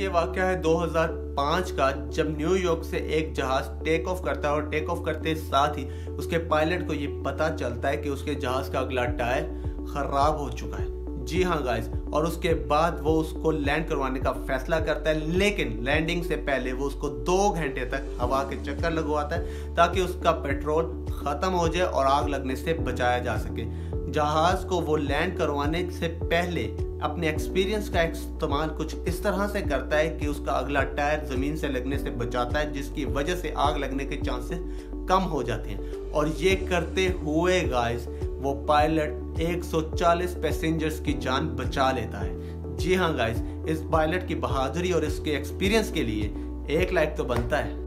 ये वाकया है 2005 का, जब न्यूयॉर्क से एक जहाज टेक ऑफ करता है और टेक ऑफ करते साथ ही उसके पायलट को ये पता चलता है कि उसके जहाज का अगला टायर खराब हो चुका है। जी हाँ गाइस, और उसके बाद वो उसको लैंड करवाने का फैसला करता है, लेकिन लैंडिंग से पहले वो उसको 2 घंटे तक हवा के चक्कर लगवाता है ताकि उसका पेट्रोल खत्म हो जाए और आग लगने से बचाया जा सके। जहाज को वो लैंड करवाने से पहले अपने एक्सपीरियंस का इस्तेमाल कुछ इस तरह से करता है कि उसका अगला टायर ज़मीन से लगने से बचाता है, जिसकी वजह से आग लगने के चांसेस कम हो जाते हैं। और ये करते हुए गाइस वो पायलट 140 पैसेंजर्स की जान बचा लेता है। जी हाँ गाइस, इस पायलट की बहादुरी और इसके एक्सपीरियंस के लिए 1 लाइक तो बनता है।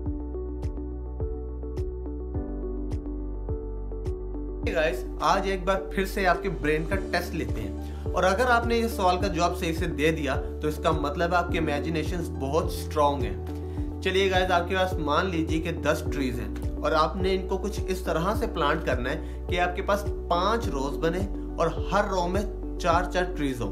गाइस, आज एक बार फिर से आपके ब्रेन का टेस्ट लेते हैं, और अगर आपने इस सवाल का जवाब सही से दे दिया तो इसका मतलब आपके इमेजिनेशंस बहुत स्ट्रॉन्ग हैं। चलिए गाइस, आपके पास मान लीजिए कि 10 ट्रीज हैं और आपने इनको कुछ इस तरह से प्लांट करना है कि आपके पास 5 रोज बने और हर रो में 4-4 ट्रीज हो।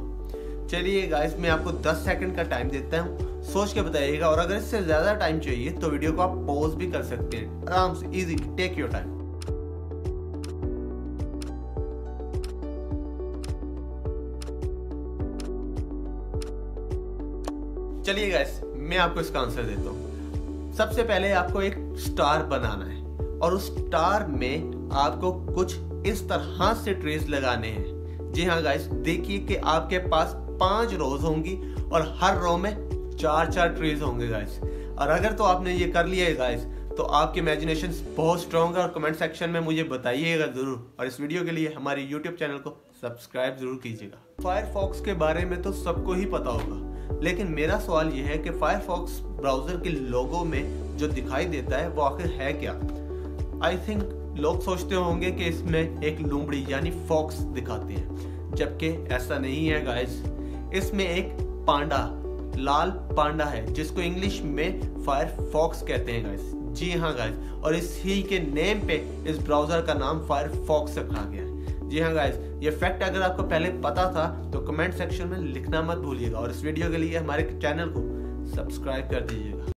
चलिए गाइस, मैं आपको 10 सेकंड का टाइम देता हूँ, सोच के बताइएगा, और अगर इससे ज्यादा टाइम चाहिए तो वीडियो को आप पॉज भी कर सकते हैं आराम से, इजी, टेक योर टाइम। चलिए गाइस, मैं आपको इसका आंसर देता हूँ। सबसे पहले आपको एक स्टार बनाना है और उस स्टार में आपको कुछ इस तरह से ट्रीज लगाने हैं। जी हाँ गाइस, देखिए कि आपके पास 5 रोज होंगी और हर रो में 4-4 ट्रीज होंगे गाइस। और अगर तो आपने ये कर लिया है गाइस तो आपकी इमेजिनेशन बहुत स्ट्रॉन्ग है, और कमेंट सेक्शन में मुझे बताइएगा ज़रूर, और इस वीडियो के लिए हमारे यूट्यूब चैनल को सब्सक्राइब ज़रूर कीजिएगा। फायरफॉक्स के बारे में तो सबको ही पता होगा, लेकिन मेरा सवाल यह है कि फायरफॉक्स ब्राउज़र के लोगो में जो दिखाई देता है वो आखिर है क्या? आई थिंक लोग सोचते होंगे कि इसमें एक लोमड़ी यानी फॉक्स दिखाते हैं, जबकि ऐसा नहीं है गाइस। इसमें एक पांडा, लाल पांडा है, जिसको इंग्लिश में फायरफॉक्स कहते हैं गाइस। जी हाँ गाइस, और इसी के नेम पे इस ब्राउज़र का नाम फायरफॉक्स रखा गया है। जी हाँ गाइस, ये फैक्ट अगर आपको पहले पता था तो कमेंट सेक्शन में लिखना मत भूलिएगा, और इस वीडियो के लिए हमारे चैनल को सब्सक्राइब कर दीजिएगा।